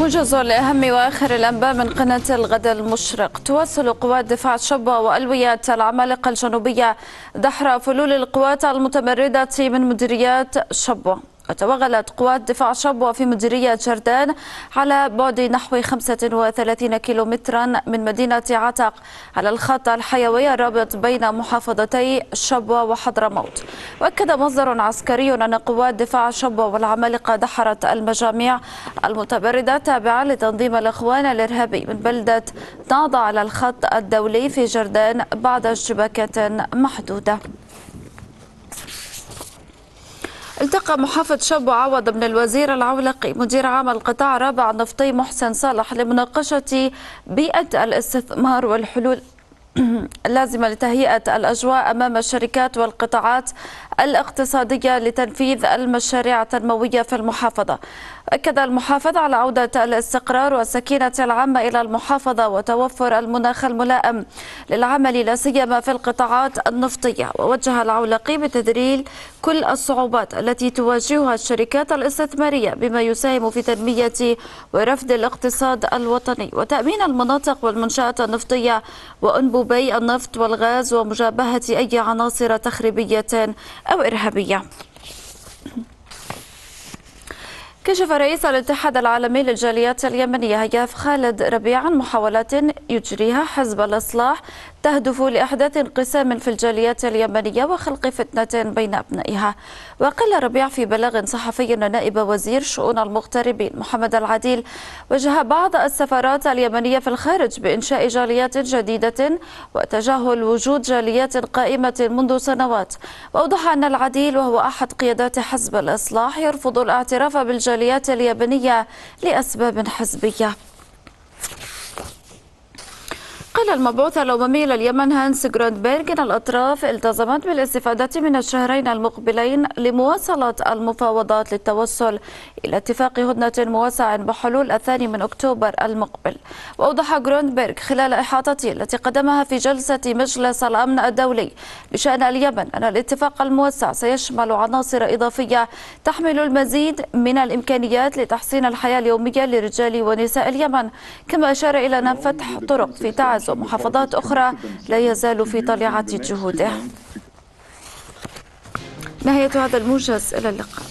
وجزء الأهم وآخر الأنباء من قناة الغد المشرق. تواصل قوات دفاع شبوة وألوية العمالقة الجنوبية دحر فلول القوات المتمردة من مديريات شبوة. وتوغلت قوات دفاع شبوة في مديرية جردان على بعد نحو 35 كيلومترا من مدينة عتق على الخط الحيوي الرابط بين محافظتي شبوة وحضرموت. وأكد مصدر عسكري أن قوات دفاع شبوة والعمالقة دحرت المجاميع المتبردة التابعة لتنظيم الإخوان الإرهابي من بلدة نعضة على الخط الدولي في جردان بعد اشتباكات محدودة. التقى محافظ شبوة عوض بن الوزير العولقي مدير عام القطاع الرابع النفطي محسن صالح لمناقشة بيئة الاستثمار والحلول اللازمة لتهيئة الأجواء أمام الشركات والقطاعات الاقتصادية لتنفيذ المشاريع التنموية في المحافظة. أكد المحافظ على عودة الاستقرار والسكينة العامة إلى المحافظة وتوفر المناخ الملائم للعمل لا سيما في القطاعات النفطية. ووجه العولقي بتذليل كل الصعوبات التي تواجهها الشركات الاستثمارية بما يساهم في تنمية ورفد الاقتصاد الوطني وتأمين المناطق والمنشآت النفطية وأنبوبي النفط والغاز ومجابهة أي عناصر تخريبية أو إرهابية. كشف رئيس الاتحاد العالمي للجاليات اليمنية هياف خالد ربيع عن محاولات يجريها حزب الإصلاح تهدف لإحداث انقسام في الجاليات اليمنية وخلق فتنة بين أبنائها. وقال ربيع في بلاغ صحفي أن نائب وزير شؤون المغتربين محمد العديل وجه بعض السفارات اليمنية في الخارج بإنشاء جاليات جديدة وتجاهل وجود جاليات قائمة منذ سنوات. وأوضح أن العديل وهو أحد قيادات حزب الإصلاح يرفض الاعتراف بالجاليات اليمنية لأسباب حزبية. قال المبعوث الأممي لليمن هانس جروندبرغ أن الأطراف التزمت بالاستفادة من الشهرين المقبلين لمواصلة المفاوضات للتوصل إلى اتفاق هدنة موسع بحلول 2 أكتوبر المقبل. وأوضح جروندبرغ خلال إحاطته التي قدمها في جلسة مجلس الأمن الدولي بشأن اليمن أن الاتفاق الموسع سيشمل عناصر إضافية تحمل المزيد من الإمكانيات لتحسين الحياة اليومية لرجال ونساء اليمن. كما أشار إلى أن فتح طرق في تعز ومحافظات أخرى لا يزال في طليعة جهوده. نهاية هذا الموجز، إلى اللقاء.